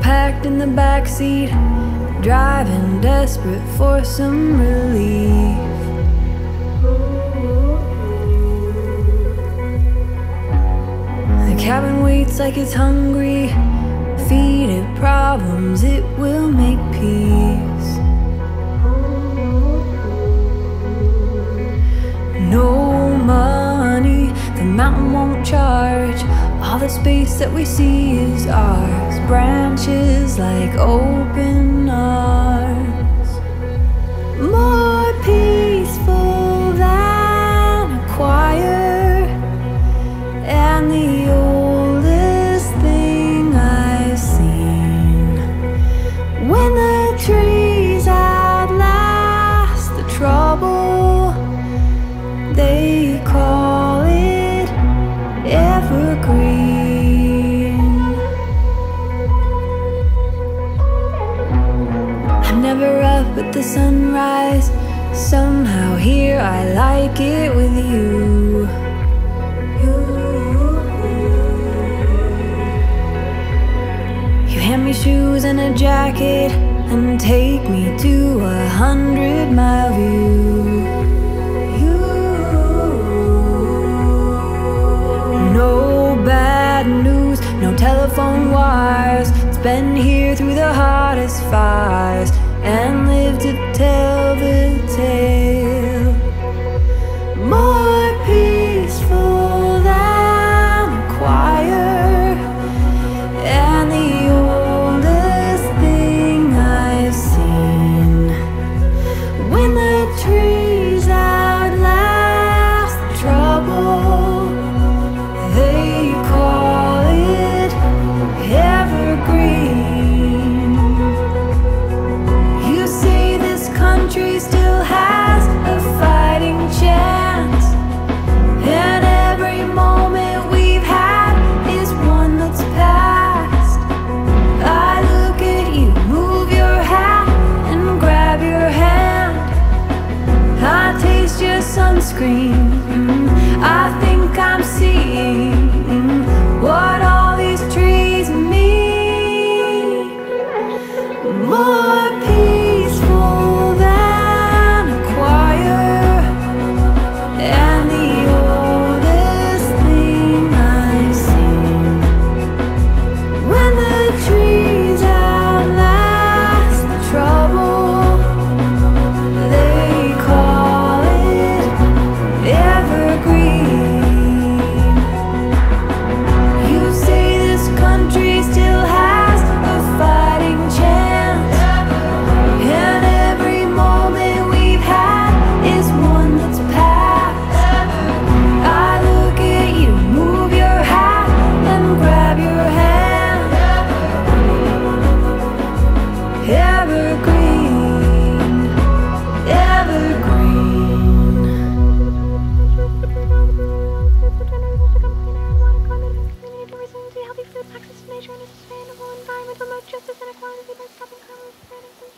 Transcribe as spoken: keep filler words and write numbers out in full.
packed in the backseat, driving desperate for some relief. The cabin waits like it's hungry. Feed it problems, it will make peace. No money, the mountain won't charge. All the space that we see is ours. Branches like open arms. More peaceful than a choir, and the oldest thing I've seen. When the trees at last the trouble, they call it evergreen. Never up at the sunrise, somehow here I like it with you. You hand me shoes and a jacket and take me to a hundred mile view. You. No bad news, no telephone wires. It's been here through the hottest fires and live to tell the tale. More peaceful than a choir, and the oldest thing I've seen. When the trees at last trouble, they call it evergreen. Still has a fighting chance, and every moment we've had is one that's past. I look at you, move your hat and grab your hand. I taste your sunscreen. Mm-hmm. I think I'm seeing mm-hmm. what all these trees mean. More peaceful. Access to nature and a sustainable environment, promote justice and equality by stopping crime and preventing.